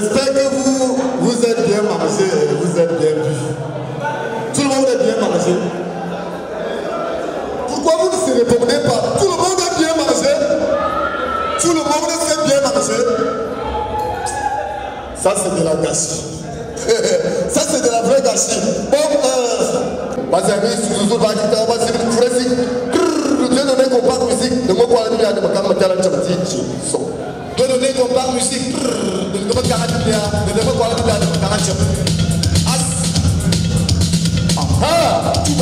J'espère que vous êtes bien mangé et vous êtes bien bu. Tout le monde est bien mangé. Pourquoi vous ne se répondez pas? Tout le monde est bien mangé. Tout le monde s'est bien mangé. Ça c'est de la gâchis. Ça c'est de la vraie gâchis. Bon, vas-y, nous allons musique de ne pas Thank you.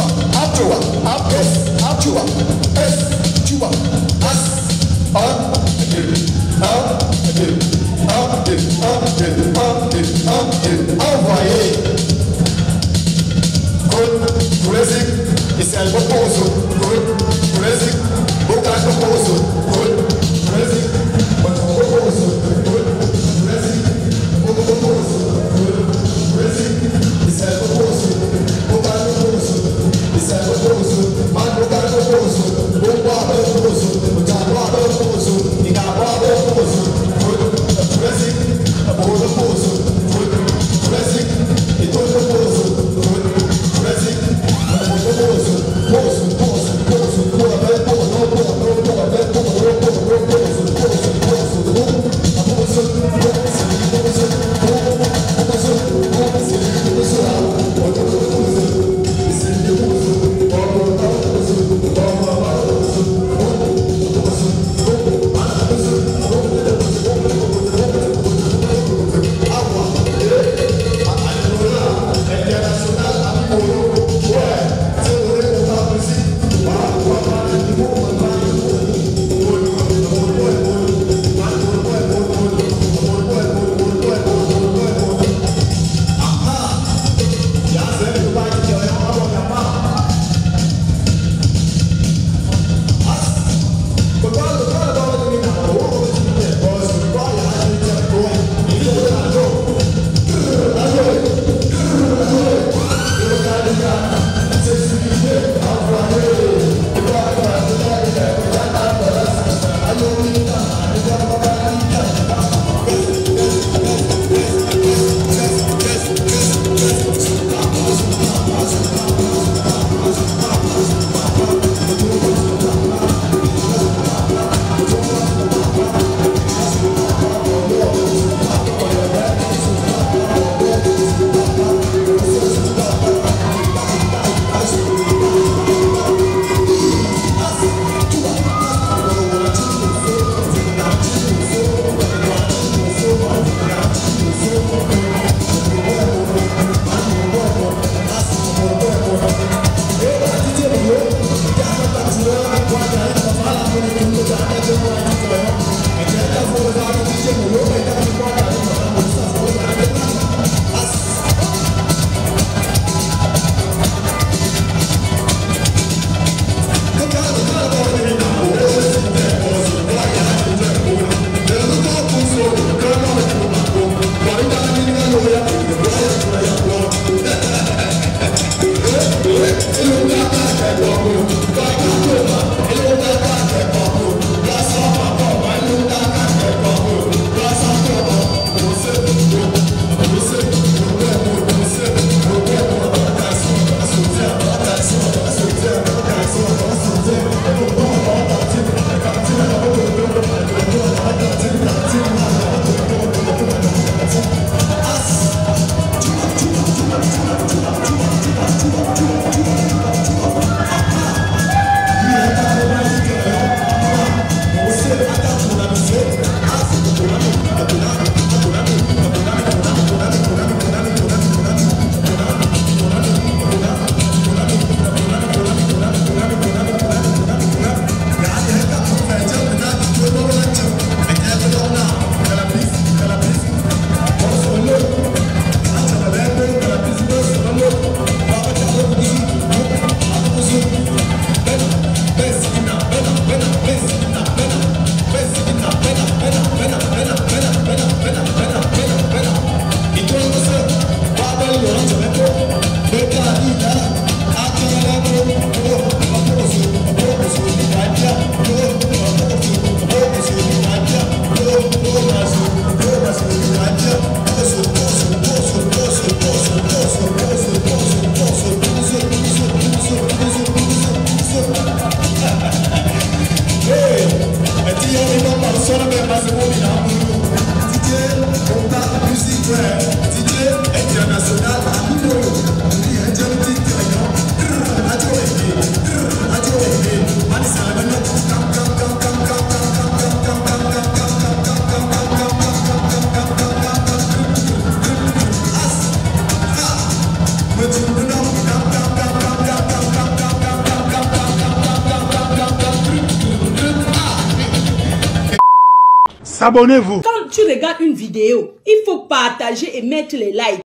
Abonnez-vous. Quand tu regardes une vidéo, il faut partager et mettre les likes.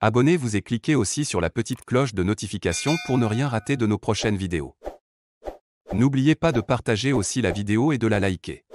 Abonnez-vous et cliquez aussi sur la petite cloche de notification pour ne rien rater de nos prochaines vidéos. N'oubliez pas de partager aussi la vidéo et de la liker.